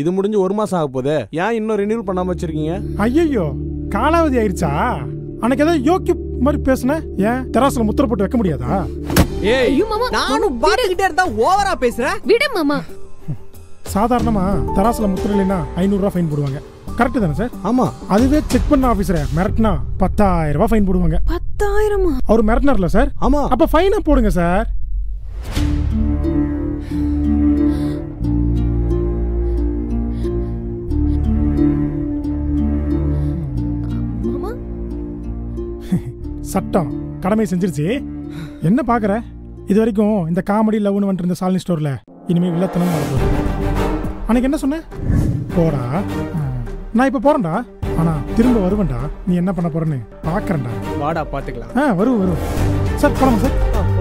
இது முடிஞ்சு ஒரு மாசம் ஆக போதே, ஏன் இன்னும் ரினியூல் பண்ணாம வச்சிருக்கீங்க? ஐயோ காலாவதி ஆயிடுச்சா? அன்னைக்கு ஏதோ யோக்கி மாதிரி பேசுனேன், ஏன் தெராசுல முத்திர போட்டு வைக்க முடியாதா? ஏய் மாமா, நானும் பாத்துக்கிட்டே இருந்தா ஓவரா பேசுற. விடு மாமா. சாதாரணமா தெராசுல முத்திர இல்லைன்னா 500 ரூபாய் ஃபைன் போடுவாங்க. கரெக்ட் தானே சார்? ஆமா. அதுவே செக் பண்ண ஆபீசரே மிரட்டினா 10,000 ரூபாய் ஃபைன் போடுவாங்க. 10,000 அவர் மிரட்டினார்ல சார்? ஆமா. அப்ப ஃபைனா போடுங்க சார். சட்டம் கடமை செஞ்சிருச்சு. என்ன பாக்குற? இது வரைக்கும் இந்த காமெடி லவ்னு வந்துட்டு இருந்த ஷாலினி ஸ்டோர்ல இனிமே வில்லத்தனம் நடக்குது. அன்னைக்கு என்ன சொன்ன? போடா, நான் இப்ப போறேன்டா, ஆனா திரும்ப வருவேன்டா, நீ என்ன பண்ண போறன்னு பாக்குறேன்டா, வாடா பாத்துக்கலாம். வருவோம் வருவோம் சார், போலாம் சார்.